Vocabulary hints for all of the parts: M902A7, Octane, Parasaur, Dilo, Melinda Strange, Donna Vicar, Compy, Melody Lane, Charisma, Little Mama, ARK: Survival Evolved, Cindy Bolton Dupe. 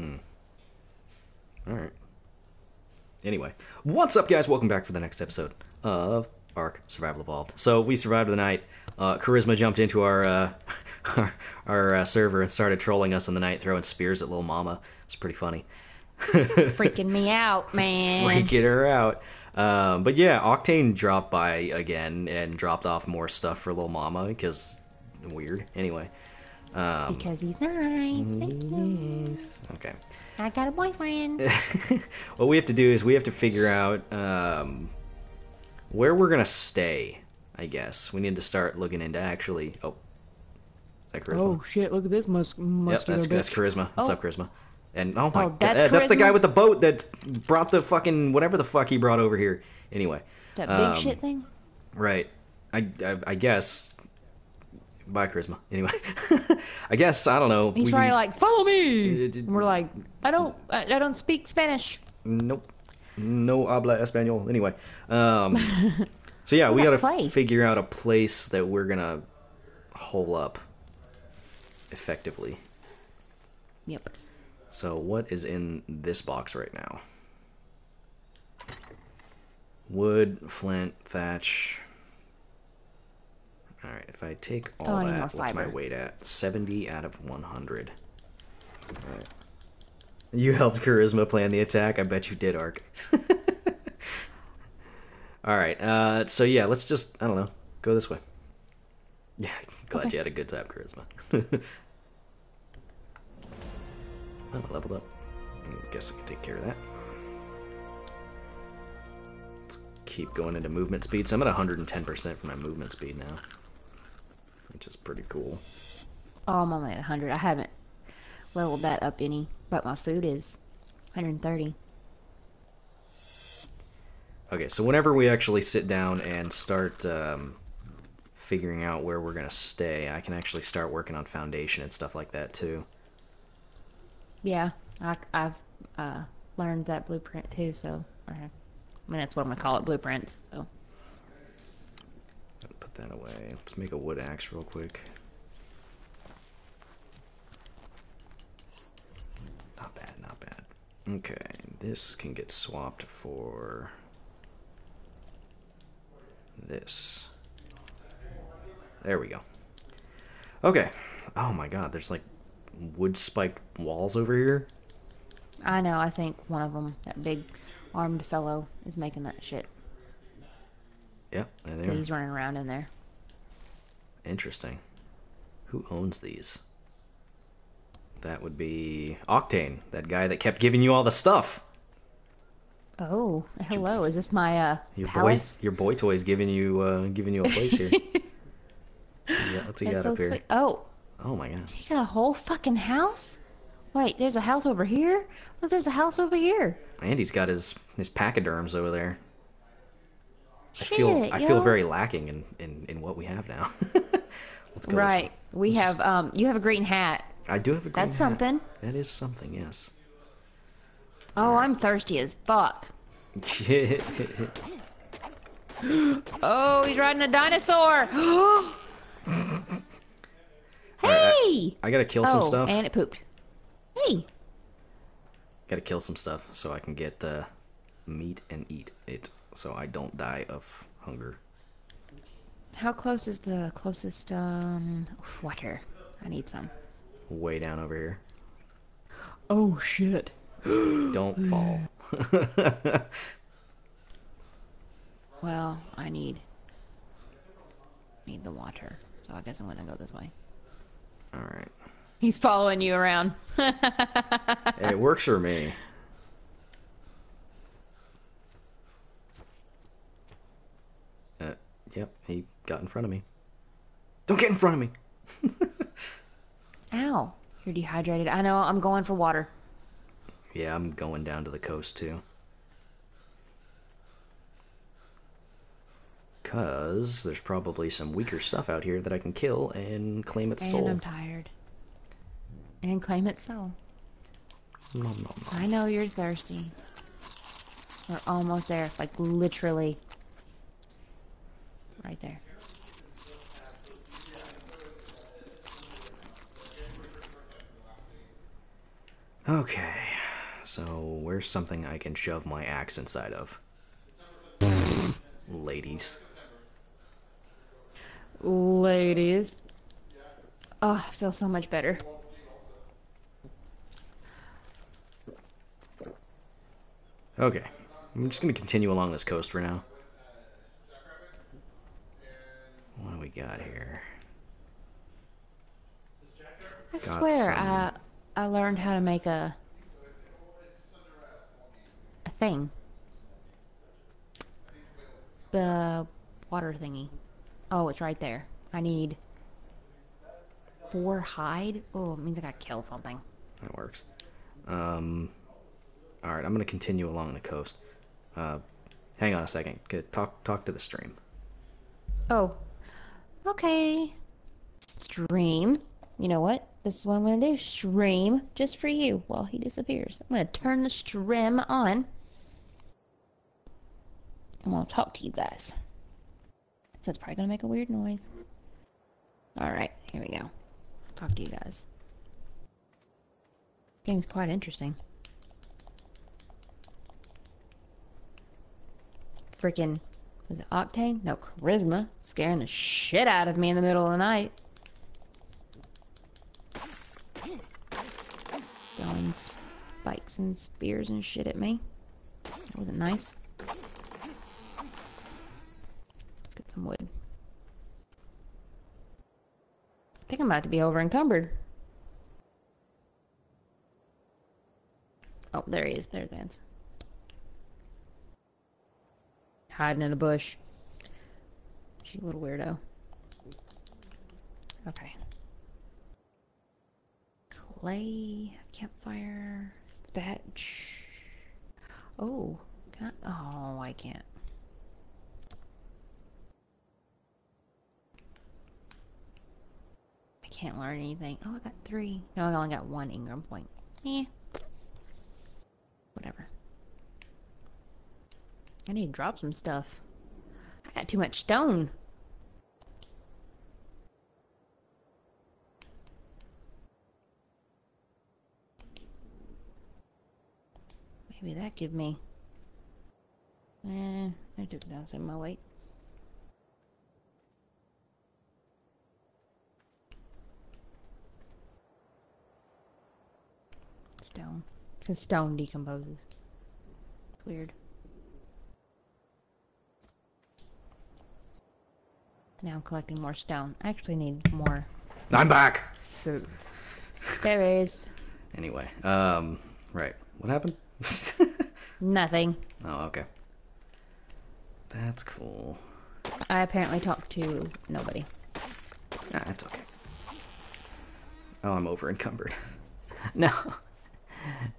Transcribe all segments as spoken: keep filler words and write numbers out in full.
Hmm. Alright. Anyway, what's up, guys? Welcome back for the next episode of ARK: Survival Evolved. So, we survived the night. Uh, Charisma jumped into our, uh, our, our uh, server and started trolling us in the night, throwing spears at Little Mama. It's pretty funny. Freaking me out, man. Freaking her out. Um, but yeah, Octane dropped by again and dropped off more stuff for Little Mama, because weird. Anyway. Um, because he's nice. Thank you. Okay. I got a boyfriend. What we have to do is we have to figure out um, where we're going to stay, I guess. We need to start looking into actually... Oh. Is that Charisma? Oh, shit. Look at this mus muscular yep, that's, bitch. That's Charisma. What's oh. up, Charisma? And oh my oh, that's god, Charisma? That's the guy with the boat that brought the fucking whatever the fuck he brought over here. Anyway, that big um, shit thing. Right, I I, I guess. Bye, Charisma. Anyway, I guess I don't know. He's we, probably like, follow me. Uh, and we're like, I don't, I, I don't speak Spanish. Nope, no habla español. Anyway, um, so yeah, we gotta play. figure out a place that we're gonna hole up effectively. Yep. So, what is in this box right now? Wood, flint, thatch. Alright, if I take all oh, that, what's my weight at? seventy out of one hundred. Alright. You helped Charisma plan the attack? I bet you did, Ark. Alright, uh, so yeah, let's just, I don't know, go this way. Yeah, glad okay. you had a good time, Charisma. Oh, I leveled up. I guess I can take care of that. Let's keep going into movement speed. So I'm at one hundred ten percent for my movement speed now, which is pretty cool. Oh, I'm only at one hundred. I haven't leveled that up any, but my food is one hundred thirty. Okay, so whenever we actually sit down and start um, figuring out where we're going to stay, I can actually start working on foundation and stuff like that, too. Yeah, I, I've uh, learned that blueprint too, so... Or, I mean, that's what I'm going to call it, blueprints, so... Put that away. Let's make a wood axe real quick. Not bad, not bad. Okay, this can get swapped for... this. There we go. Okay. Oh my god, there's like... wood spike walls over here. I know, I think one of them, that big armed fellow, is making that shit. Yep, yeah, there they are. He's running around in there. Interesting. Who owns these? That would be Octane, that guy that kept giving you all the stuff. Oh, hello. Your, is this my uh your palace? Boy, your boy toy's giving you uh giving you a place here. Yeah, what's he got so up sweet. here? Oh, Oh my god. You got a whole fucking house? Wait, there's a house over here? Look, there's a house over here. Andy's got his, his pachyderms over there. Shit, I feel I yo. feel very lacking in, in, in what we have now. Let's go. Right. We have um you have a green hat. I do have a green That's hat. That's something. That is something, yes. Oh, right. I'm thirsty as fuck. Oh, he's riding a dinosaur. Hey! I, I gotta kill some oh, stuff. And it pooped. Hey! Gotta kill some stuff so I can get uh, meat and eat it so I don't die of hunger. How close is the closest um, water? I need some. Way down over here. Oh shit. Don't fall. Well, I need, need the water. So I guess I'm gonna go this way. All right. He's following you around. Hey, it works for me. Uh, yep, he got in front of me. Don't get in front of me. Ow, you're dehydrated. I know. I'm going for water. Yeah, I'm going down to the coast too. Because there's probably some weaker stuff out here that I can kill and claim its and soul. And I'm tired. And claim its soul. Nom, nom, nom. I know you're thirsty. We're almost there. Like, literally. Right there. Okay, so where's something I can shove my axe inside of? Ladies. Ladies. Oh, I feel so much better. Okay, I'm just gonna continue along this coast for now. What do we got here? I got swear, some... I I learned how to make a a thing. The water thingy. Oh, it's right there. I need four hide. Oh, it means I gotta kill something. That works. Um. All right, I'm gonna continue along the coast. Uh, hang on a second. Talk, talk to the stream. Oh, okay. Stream. You know what? This is what I'm gonna do. Stream just for you while he disappears. I'm gonna turn the stream on. I'm gonna talk to you guys. So it's probably gonna make a weird noise. All right, here we go. Talk to you guys. Game's quite interesting. Freaking, was it Octane? No, Charisma. Scaring the shit out of me in the middle of the night. Throwing spikes and spears and shit at me. That wasn't nice. Let's get some wood. I think I'm about to be over encumbered. Oh, there he is. There's Vance. Hiding in a bush. She's a little weirdo. Okay. Clay, campfire, thatch. Oh, can I? Oh, I can't. I can't learn anything. Oh, I got three. No, I only got one Ingram point. Eh. Whatever. I need to drop some stuff. I got too much stone. Maybe that give me... Eh, I took it down some of my weight. Stone. Because stone decomposes. It's weird. Now I'm collecting more stone. I actually need more. I'm back! Food. There is. Anyway, um, right. What happened? Nothing. Oh, okay. That's cool. I apparently talked to nobody. Ah, that's okay. Oh, I'm over encumbered. No.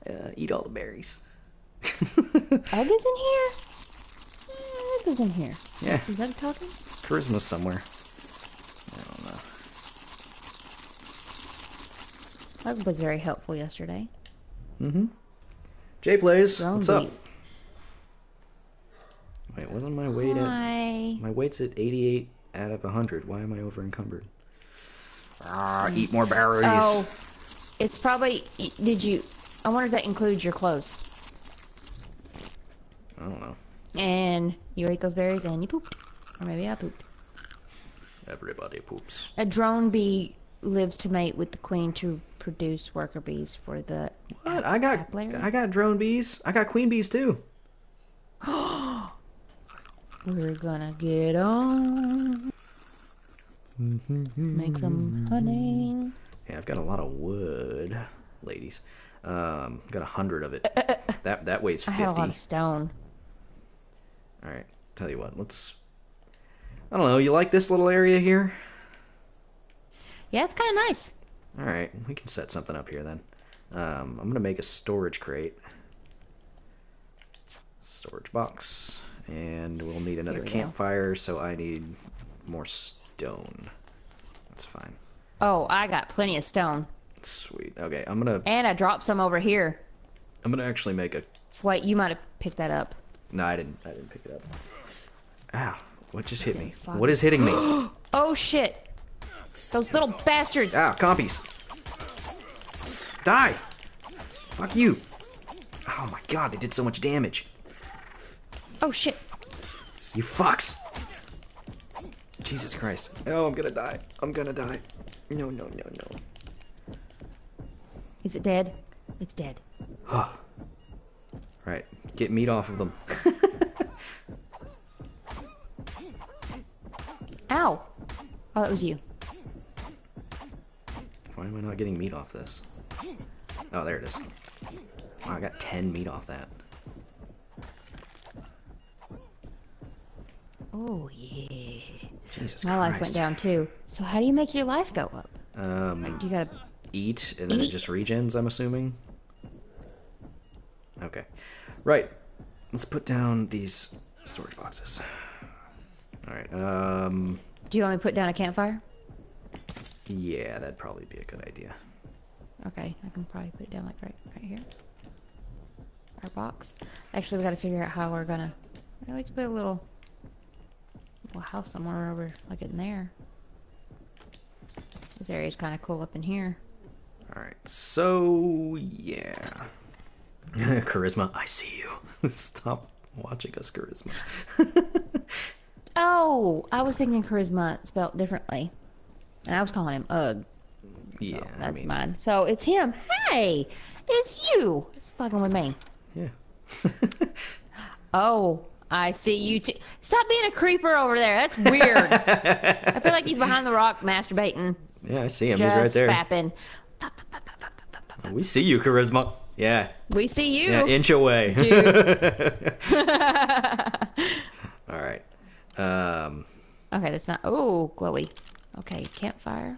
Uh, eat all the berries. Egg is in here? Egg is in here. Yeah. Is that talking? Charisma somewhere. I don't know. That was very helpful yesterday. Mm-hmm. Jay Plays, Don't what's up? Wait, wasn't my weight Hi. at... My weight's at eighty-eight out of one hundred. Why am I over-encumbered? Ah, mm. Eat more berries. Oh, it's probably... Did you... I wonder if that includes your clothes. I don't know. And you ate those berries and you pooped. Or maybe I pooped. Everybody poops. A drone bee lives to mate with the queen to produce worker bees for the. What? I got. I got drone bees. I got queen bees too. We're gonna get on. Make some honey. Yeah, I've got a lot of wood, ladies. Um, got a hundred of it. Uh, uh, uh, that that weighs fifty. I have a lot of stone. All right. Tell you what. Let's. I don't know, you like this little area here? Yeah, it's kind of nice. Alright, we can set something up here then. Um, I'm going to make a storage crate. Storage box. And we'll need another campfire, so I need more stone. That's fine. Oh, I got plenty of stone. Sweet. Okay, I'm going to... And I dropped some over here. I'm going to actually make a... Wait, you might have picked that up. No, I didn't. I didn't pick it up. Ow. What just hit me? What is hitting me? Oh shit! Those little bastards! Ow, compies! Die! Fuck you. Oh my god, they did so much damage. Oh shit. You fucks. Jesus Christ. Oh, I'm gonna die. I'm gonna die. No, no, no, no. Is it dead? It's dead. Alright, get meat off of them. Ow! Oh, that was you. Why am I not getting meat off this? Oh, there it is. Wow, I got ten meat off that. Oh, yeah. Jesus My Christ. Life went down, too. So how do you make your life go up? Um, like, you gotta... Eat, and then eat. It just regens, I'm assuming? Okay. Right. Let's put down these storage boxes. Alright, um... do you want me to put down a campfire? Yeah, that'd probably be a good idea. Okay, I can probably put it down, like, right, right here. Our box. Actually, we gotta figure out how we're gonna... I like to put a little... little house somewhere over, like, in there. This area's kinda cool up in here. Alright, so... yeah. Charisma, I see you. Stop watching us, Charisma. Oh, I was thinking Charisma spelled differently. And I was calling him Ugg. Yeah, so that's I mean... mine. So it's him. Hey, it's you. It's fucking with me. Yeah. Oh, I see you too. Stop being a creeper over there. That's weird. I feel like he's behind the rock masturbating. Yeah, I see him. Just he's right there. Fapping. Oh, we see you, Charisma. Yeah. We see you. Yeah, inch away. Dude. All right. Um. Okay, that's not. Oh, glowy. Okay, campfire.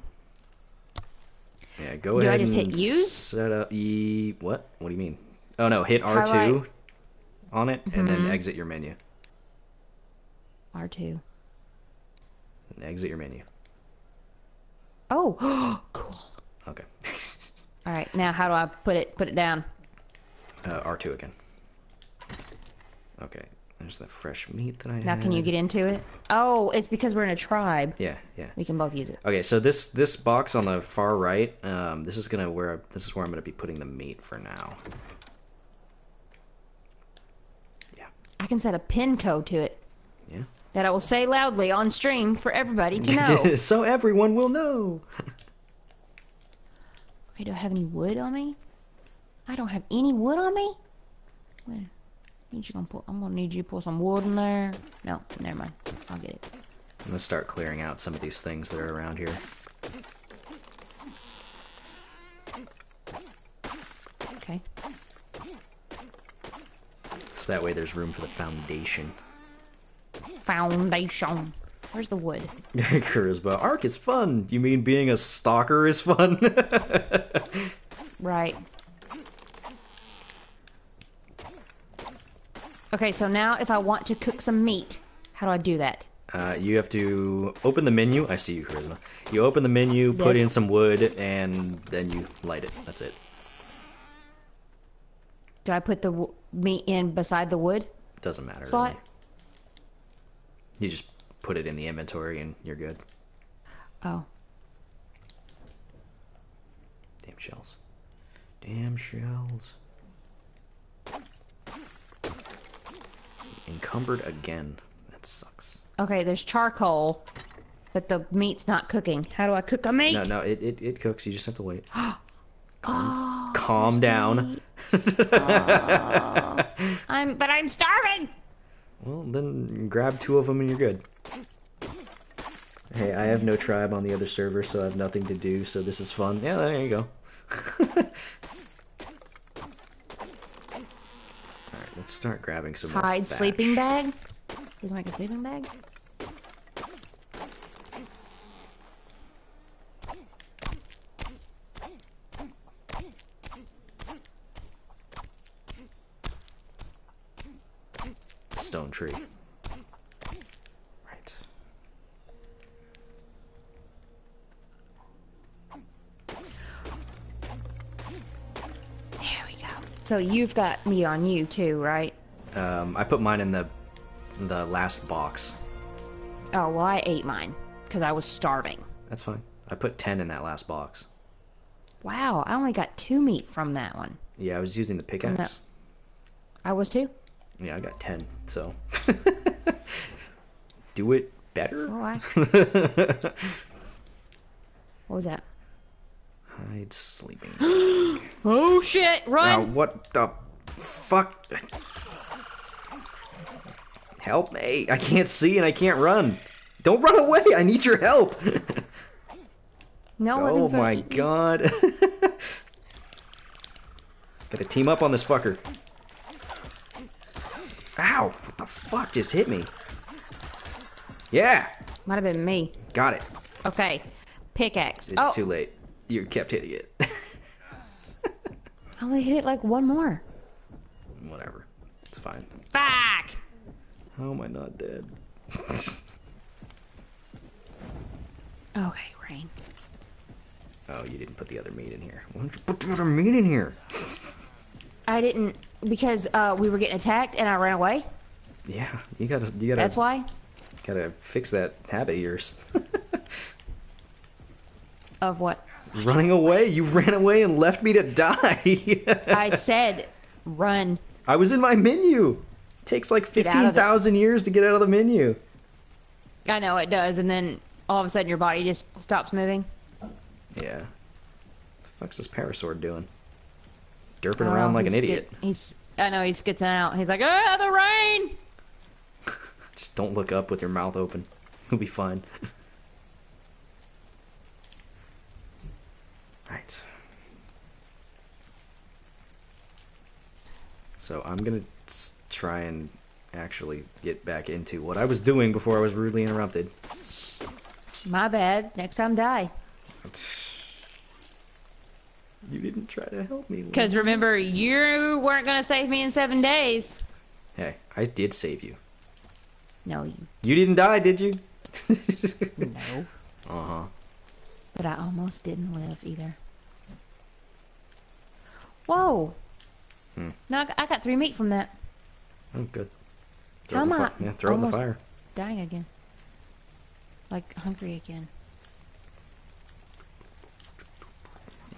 Yeah, go do ahead. Do I just and hit use? Set up E. What? What do you mean? Oh no, hit R two highlight on it, mm-hmm, and then exit your menu. R two. And exit your menu. Oh, cool. Okay. All right, now how do I put it? Put it down. Uh, R two again. Okay. There's the fresh meat that I now had. Can you get into it? Oh, it's because we're in a tribe. Yeah, yeah. We can both use it. Okay, so this this box on the far right, um, this is gonna where this is where I'm gonna be putting the meat for now. Yeah. I can set a pin code to it. Yeah. That I will say loudly on stream for everybody to know. So everyone will know. Okay, do I have any wood on me? I don't have any wood on me. Wait. You gonna pull, I'm gonna need you to pull some wood in there. No, never mind. I'll get it. I'm gonna start clearing out some of these things that are around here. Okay. So that way there's room for the foundation. Foundation. Where's the wood? Charisma. Ark is fun. You mean being a stalker is fun? Right. Okay, so now if I want to cook some meat, how do I do that? Uh, you have to open the menu. I see you, Charisma. You open the menu, yes, put in some wood, and then you light it. That's it. Do I put the w meat in beside the wood? Doesn't matter. Slot? Really. You just put it in the inventory and you're good. Oh. Damn shells. Damn shells. Encumbered again. That sucks. Okay, there's charcoal, but the meat's not cooking. How do I cook a meat? No, no, it, it, it cooks. You just have to wait. Calm, oh, calm down. uh, I'm, but I'm starving! Well, then grab two of them and you're good. Hey, I have no tribe on the other server, so I have nothing to do, so this is fun. Yeah, there you go. Let's start grabbing some hide more sleeping bag. You like a sleeping bag? Stone tree. Right. So you've got meat on you too, right? Um, I put mine in the the last box. Oh, well I ate mine because I was starving. That's fine. I put ten in that last box. Wow, I only got two meat from that one. Yeah, I was using the pickaxe. No. I was too. Yeah, I got ten, so. Do it better? Oh, I... What was that? Hide sleeping. Oh, shit! Run! Now, what the fuck? Help me. I can't see and I can't run. Don't run away. I need your help. No. Oh, my God. Gotta team up on this fucker. Ow. What the fuck just hit me? Yeah. Might have been me. Got it. Okay. Pickaxe. It's oh. too late. You kept hitting it. I only hit it like one more. Whatever. It's fine. Fuck! How am I not dead? Okay, Rain. Oh, you didn't put the other meat in here. Why didn't you put the other meat in here? I didn't, because uh, we were getting attacked and I ran away. Yeah, you gotta. You gotta That's why? Gotta fix that habit of yours. Of what? Running away. You ran away and left me to die. I said run. I was in my menu. It takes like fifteen thousand years to get out of the menu. I know it does, and then all of a sudden your body just stops moving. Yeah. What the fuck's this parasaur doing? Derping oh, around like an idiot. He's, I know, he's skitzing out. He's like, ah, the rain! Just don't look up with your mouth open. It'll be fine. Right. So I'm going to try and actually get back into what I was doing before I was rudely interrupted. My bad. Next time die. You didn't try to help me. Because remember, you weren't going to save me in seven days. Hey, I did save you. No. You, you didn't die, did you? No. Uh-huh. But I almost didn't live either. Whoa! Hmm. No, I got three meat from that. Oh, good. Throw How am I? Yeah, throw it in the fire. Dying again. Like hungry again.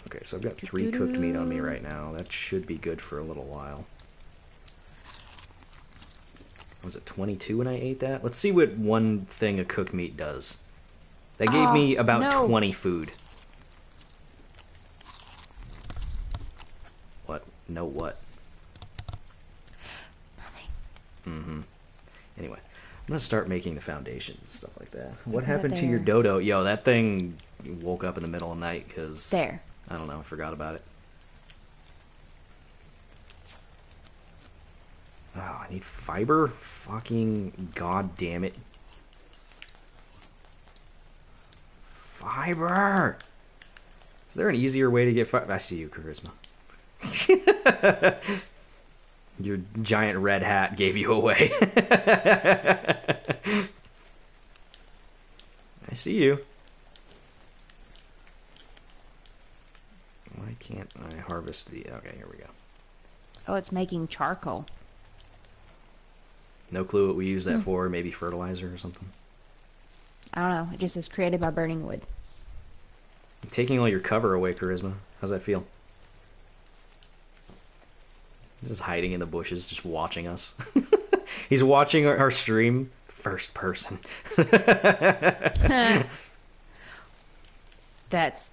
Okay, so I've got three cooked meat on me right now. That should be good for a little while. Was it twenty-two when I ate that? Let's see what one thing a cooked meat does. That gave oh, me about no. twenty food. What? No what? Nothing. Mm-hmm. Anyway, I'm going to start making the foundation and stuff like that. What Look happened to your dodo? Yo, that thing woke up in the middle of the night because... There. I don't know. I forgot about it. Oh, I need fiber? Fucking goddamn it. Fiber! Is there an easier way to get fiber? I see you, Charisma. Your giant red hat gave you away. I see you. Why can't I harvest the... Okay, here we go. Oh, it's making charcoal. No clue what we use that hmm. for. Maybe fertilizer or something. I don't know. It just says created by burning wood. Taking all your cover away, Charisma. How's that feel? He's just hiding in the bushes, just watching us. He's watching our, our stream first person. That's...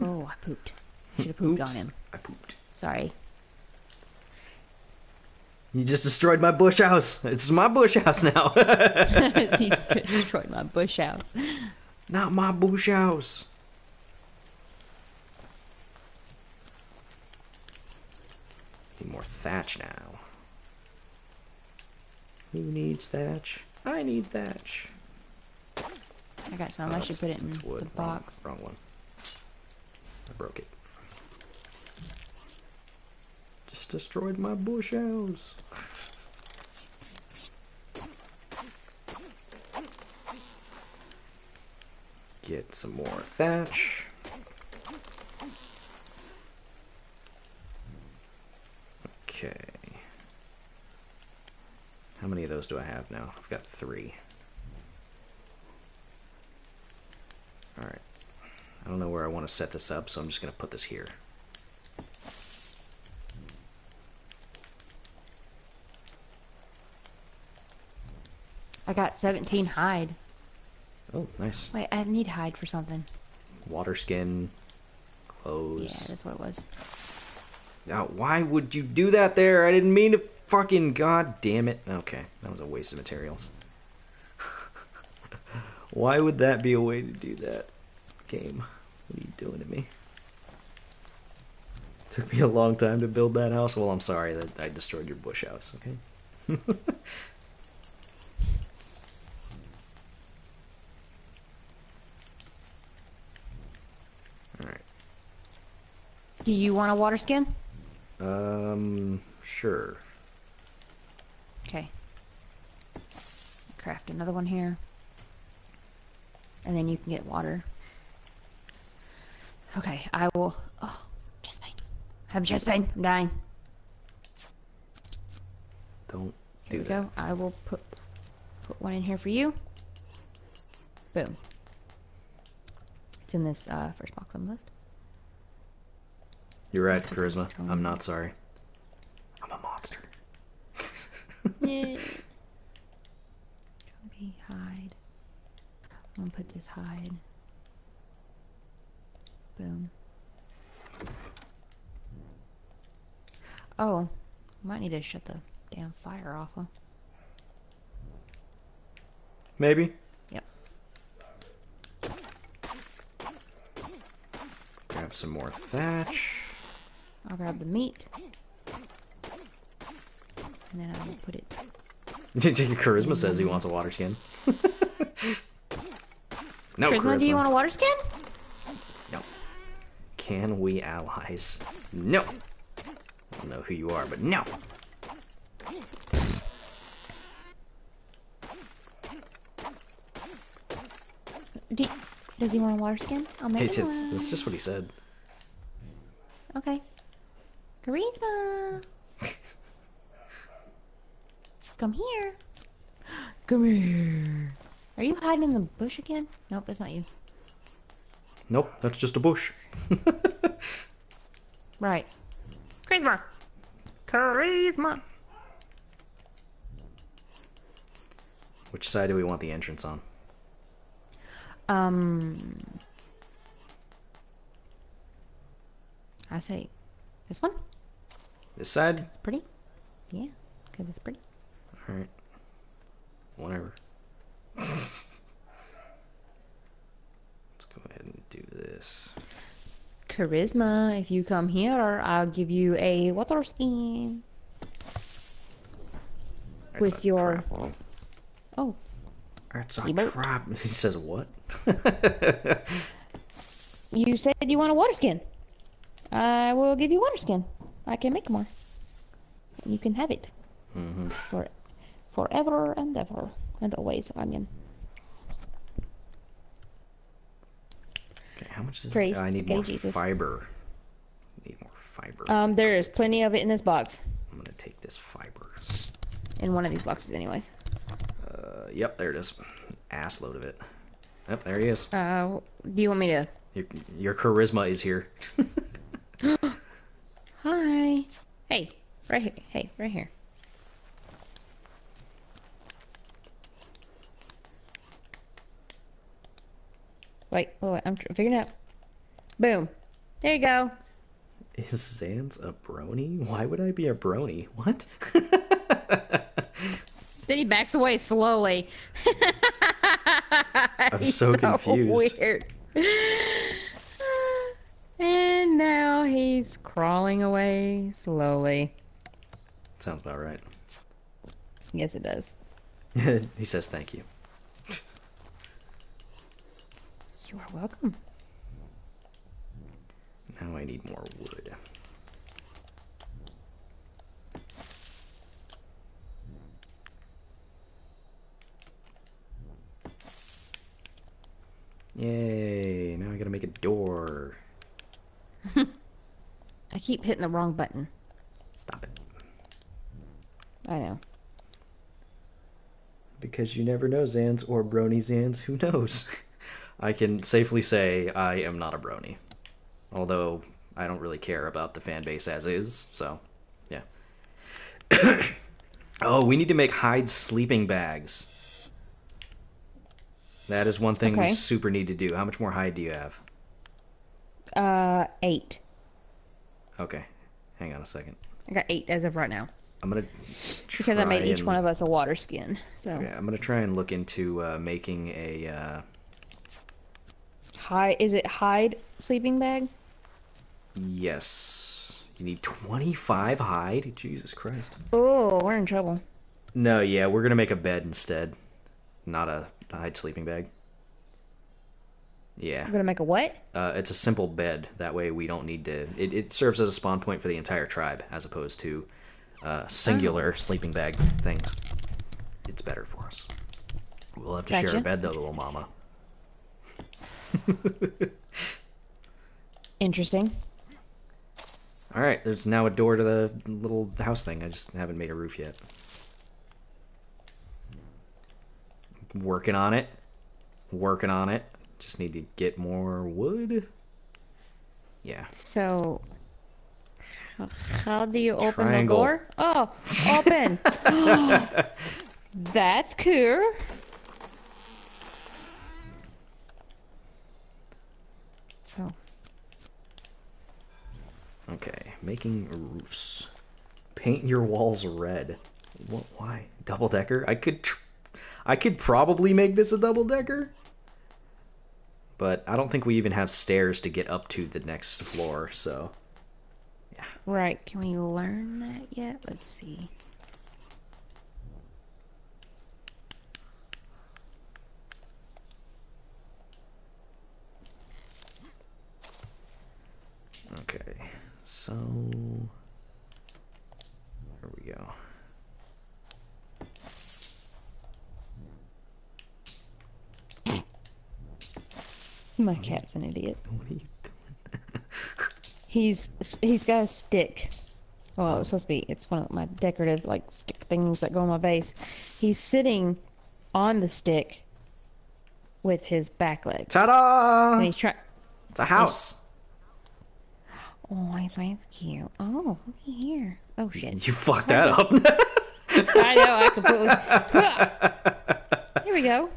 Oh, I pooped. Should have pooped Oops, on him. I pooped. Sorry. You just destroyed my bush house. It's my bush house now. You destroyed my bush house. Not my bush house. Need more thatch now. Who needs thatch? I need thatch. I got some. Oh, I should put it in wood. the box. Wrong, wrong one. I broke it. Just destroyed my bush house. Get some more thatch. Okay. How many of those do I have now? I've got three. Alright. I don't know where I want to set this up, so I'm just going to put this here. got seventeen hide. Oh, nice. Wait, I need hide for something. Water skin, clothes. Yeah, that's what it was. Now, why would you do that there? I didn't mean to fucking god damn it. Okay, that was a waste of materials. Why would that be a way to do that? Game, what are you doing to me? Took me a long time to build that house. Well, I'm sorry that I destroyed your bush house, okay? Alright. Do you want a water skin? Um, sure. Okay. Craft another one here. And then you can get water. Okay, I will... Oh, chest pain. I have chest pain. I'm dying. Don't do that. Here we go. I will put put one in here for you. Boom. It's in this uh, first box on the left. You're right, Charisma. I'm not sorry. I'm a monster. Yeah. Trophy, hide. I'm gonna put this hide. Boom. Oh, might need to shut the damn fire off, huh? Maybe. Yep. Grab some more thatch. I'll grab the meat. And then I'll put it... Charisma says he wants a water skin. No, Charisma, Charisma, do you want a water skin? Can we allies? No! I don't know who you are, but no! Do you, does he want a water skin? I'll make it. Just, that's just what he said. Okay. Charisma! Come here! Come here! Are you hiding in the bush again? Nope, that's not you. Nope, that's just a bush. Right. Charisma! Charisma! Which side do we want the entrance on? Um... I say this one? This side? It's pretty. Yeah, because it's pretty. Alright. Whatever. Go ahead and do this. Charisma, if you come here, I'll give you a water skin. That's with your... Trap. Oh. That's a trap. He says what? You said you want a water skin. I will give you water skin. I can make more. You can have it. Mm-hmm. For forever and ever. And always, I mean. Okay, how much is this? Oh, I need more Jesus. fiber. I need more fiber. Um, there is plenty of it in this box. I'm gonna take this fiber. In one of these boxes, anyways. Uh, yep, there it is. Ass load of it. Yep, there he is. Uh, do you want me to? Your, your charisma is here. Hi. Hey, right here. Hey, right here. Wait, oh, wait, I'm figuring out. Boom. There you go. Is Sans a brony? Why would I be a brony? What? Then he backs away slowly. I'm He's so, so confused. Weird. And now he's crawling away slowly. Sounds about right. Yes, it does. He says thank you. You are welcome. Now I need more wood. Yay, now I gotta make a door. I keep hitting the wrong button. Stop it. I know. Because you never know, Zans or Brony Zans, who knows? I can safely say I am not a brony. Although, I don't really care about the fan base as is, so, yeah. Oh, we need to make hide sleeping bags. That is one thing okay. we super need to do. How much more hide do you have? Uh, eight. Okay. Hang on a second. I got eight as of right now. I'm gonna because I made each and... one of us a water skin. So okay, I'm gonna try and look into uh, making a uh... hide. Is it hide sleeping bag? Yes. You need twenty-five hide. Jesus Christ. Oh, we're in trouble. No, yeah, we're gonna make a bed instead, not a hide sleeping bag. Yeah. We're gonna make a what? Uh, it's a simple bed. That way we don't need to. It, it serves as a spawn point for the entire tribe, as opposed to. Uh, singular oh. sleeping bag things. It's better for us. We'll have to gotcha. share a bed, though, little mama. Interesting. All right, there's now a door to the little house thing. I just haven't made a roof yet. Working on it. Working on it. Just need to get more wood. Yeah. So... how do you open Triangle. the door? Oh, open! That's cool. Oh. Okay, making roofs. Paint your walls red. What? Why? Double decker? I could, tr I could probably make this a double decker. But I don't think we even have stairs to get up to the next floor, so. Right, can we learn that yet? Let's see. Okay, so... here we go. My cat's an idiot. What are you doing? He's he's got a stick. Well, it was supposed to be. It's one of my decorative like stick things that go on my base. He's sitting on the stick with his back legs. Ta-da! And he's trying. It's a house. Oh, I like you. Oh, look here. Oh shit! You fucked that up. I know. I completely. Here we go.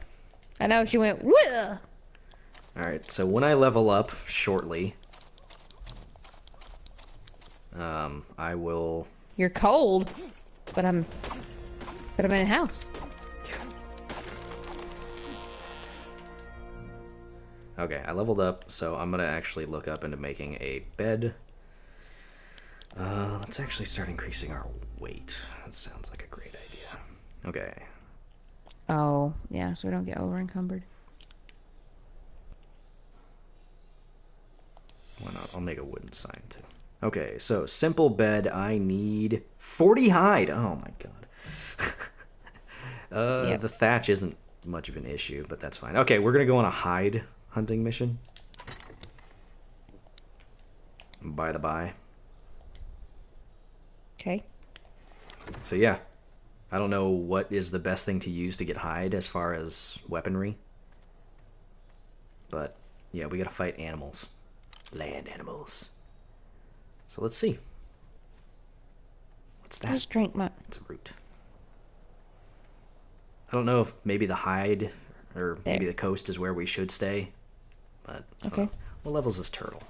I know she went. Whoa! All right. So when I level up shortly. Um, I will... You're cold, but I'm... But I'm in a house. Okay, I leveled up, so I'm gonna actually look up into making a bed. Uh, let's actually start increasing our weight. That sounds like a great idea. Okay. Oh, yeah, so we don't get over-encumbered. Why not? I'll make a wooden sign, too. Okay, so simple bed. I need forty hide. Oh my god. uh, yep. The thatch isn't much of an issue, but that's fine. Okay, we're gonna go on a hide hunting mission. By the by. Okay. So yeah, I don't know what is the best thing to use to get hide as far as weaponry, but yeah, we gotta fight animals, land animals. So let's see. What's that? I just drank my... It's a root. I don't know if maybe the hide or there. maybe the coast is where we should stay. But okay. Know. What level is this turtle?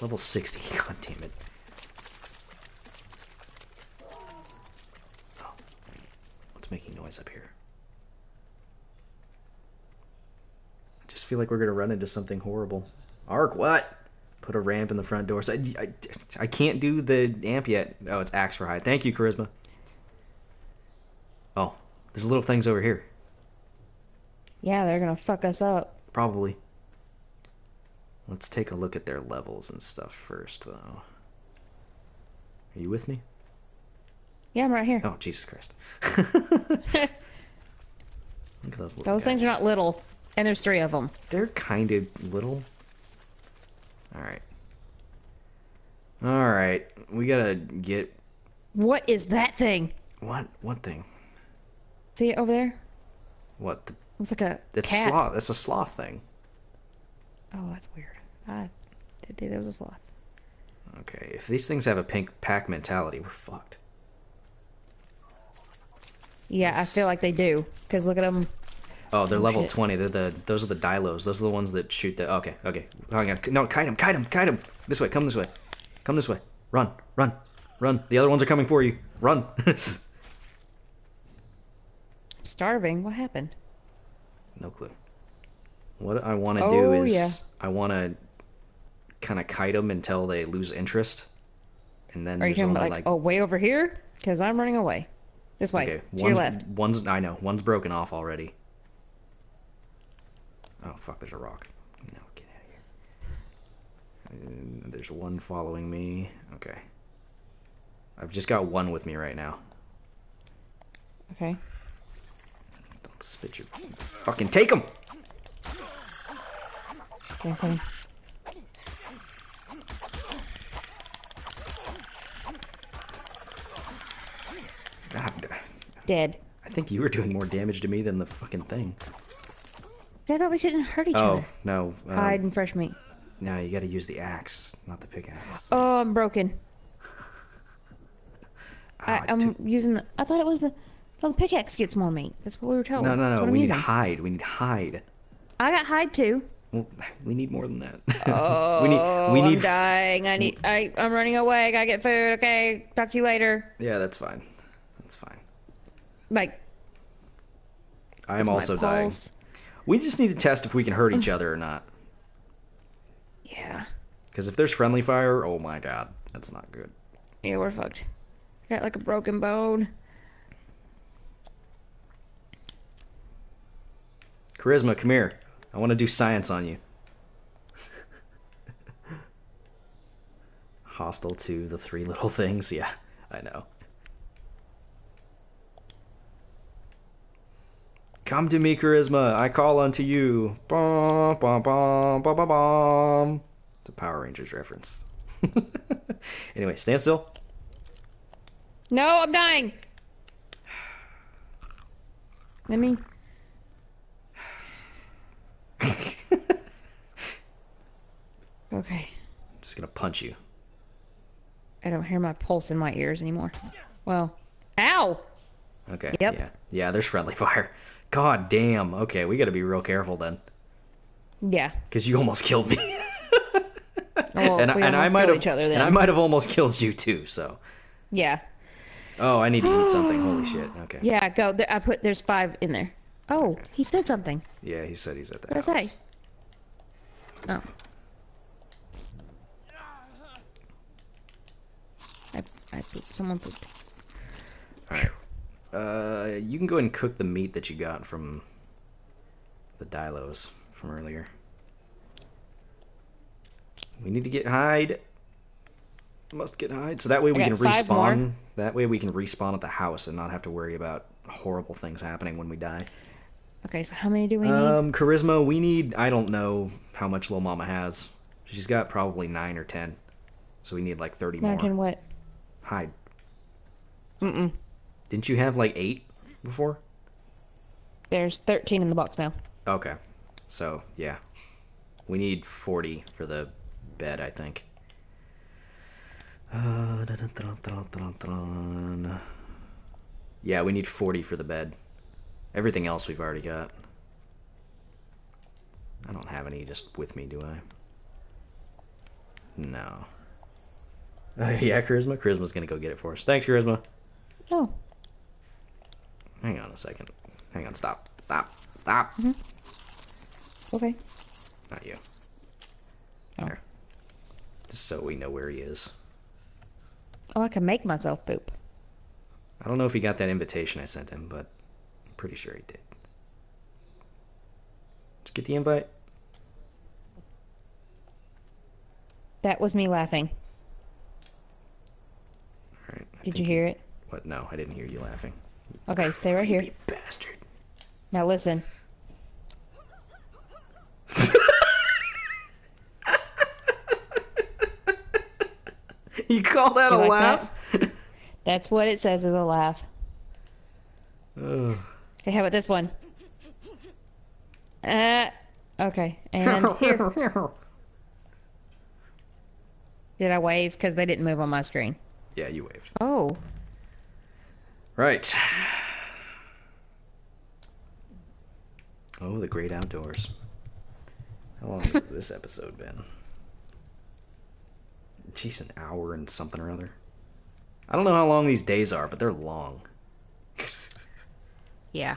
Level sixty. God damn it. Oh. What's making noise up here? I just feel like we're going to run into something horrible. Ark, what? Put a ramp in the front door. So I, I, I can't do the amp yet. Oh, it's axe for hide. Thank you, Charisma. Oh, there's little things over here. Yeah, they're going to fuck us up. Probably. Let's take a look at their levels and stuff first, though. Are you with me? Yeah, I'm right here. Oh, Jesus Christ. Look at those little Those guys. things are not little, and there's three of them. They're kind of little. Alright. Alright. We gotta get... What is that thing? What? What thing? See it over there? What? The... It's like a That's cat. Sloth. That's a sloth thing. Oh, that's weird. I didn't think there was a sloth. Okay. If these things have a pink pack mentality, we're fucked. Yeah, that's... I feel like they do. Because look at them. Oh, they're oh, level shit. twenty. They're the those are the dilos. Those are the ones that shoot the. Okay, okay. Hang on. No, kite him, kite him, kite him. This way. Come this way. Come this way. Run, run, run. The other ones are coming for you. Run. I'm starving. What happened? No clue. What I want to oh, do is yeah. I want to kind of kite them until they lose interest, and then. Are you talking about like, like oh way over here? Because I'm running away. This way. Okay. To your left. One's I know. One's broken off already. Oh, fuck, there's a rock. No, get out of here. And there's one following me. Okay. I've just got one with me right now. Okay. Don't spit your... Fucking take him! Okay. God. Dead. I think you were doing more damage to me than the fucking thing. I thought we couldn't hurt each oh, other. Oh, no. Um, Hide and fresh meat. No, you gotta use the axe, not the pickaxe. Oh, I'm broken. I, I'm using the... I thought it was the... Well, the pickaxe gets more meat. That's what we were told. No, no, no. We need hide. We need hide. I got hide, too. Well, we need more than that. Oh, we need, we need... I'm dying. I need... I, I'm running away. I gotta get food. Okay, talk to you later. Yeah, that's fine. That's fine. Like... I am also dying. We just need to test if we can hurt each other or not. Yeah. Because if there's friendly fire, oh my god, that's not good. Yeah, we're fucked. I got like a broken bone. Charisma, come here. I want to do science on you. Hostile to the three little things. Yeah, I know. Come to me, Charisma. I call unto you. Bom, bom, bom, bom, bom, bom. It's a Power Rangers reference. Anyway, stand still. No, I'm dying. Let me. Okay. I'm just gonna punch you. I don't hear my pulse in my ears anymore. Well, ow. Okay. Yep. Yeah. Yeah. There's friendly fire. God damn. Okay, we gotta be real careful then. Yeah. Because you almost killed me. Well, and we and I might have. And I might have almost killed you too. So. Yeah. Oh, I need to eat something. Holy shit. Okay. Yeah, go. I put. There's five in there. Oh, okay. He said something. Yeah, he said he's at the house. What did I say? Oh. I. I pooped. Someone pooped. All right. Uh, you can go ahead and cook the meat that you got from the dilos from earlier. We need to get hide. Must get hide. So that way we can respawn. That way we can respawn at the house and not have to worry about horrible things happening when we die. Okay, so how many do we need? Um, Charisma, we need... I don't know how much Little Mama has. She's got probably nine or ten. So we need like thirty more. Nine or ten what? Hide. Mm-mm. Didn't you have like eight before? There's thirteen in the box now. Okay. So, yeah. We need forty for the bed, I think. Uh, da, da, da, da, da, da, da. Yeah, we need forty for the bed. Everything else we've already got. I don't have any just with me, do I? No. Uh, yeah, Charisma? Charisma's gonna go get it for us. Thanks, Charisma. No. Hang on a second. Hang on, stop. Stop. Stop. Mm-hmm. Okay. Not you. Oh. There. Just so we know where he is. Oh, I can make myself poop. I don't know if he got that invitation I sent him, but I'm pretty sure he did. Did you get the invite? That was me laughing. All right. I did you hear it? What? No, I didn't hear you laughing. Okay, stay right here. You bastard. Now listen. You call that you a like laugh? That? That's what it says is a laugh. Ugh. Okay, how about this one? Uh, okay, and here. Did I wave? Because they didn't move on my screen. Yeah, you waved. Oh. Right. Oh, the great outdoors. How long has this episode been? Jeez, an hour and something or other. I don't know how long these days are, but they're long. Yeah.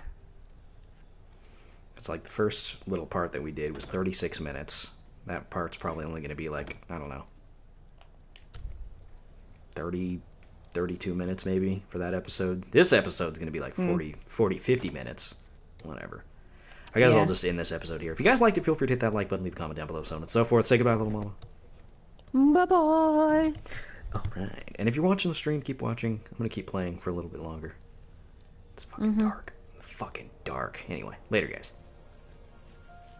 It's like the first little part that we did was thirty-six minutes. That part's probably only going to be like, I don't know, thirty, thirty-two minutes maybe for that episode. This episode's going to be like forty, mm. forty, fifty minutes. Whatever. I guess yeah. I'll just end this episode here. If you guys liked it, feel free to hit that like button, leave a comment down below, so on and so forth. Say goodbye, little mama. Bye-bye. All right. And if you're watching the stream, keep watching. I'm going to keep playing for a little bit longer. It's fucking mm-hmm. dark. Fucking dark. Anyway, later, guys.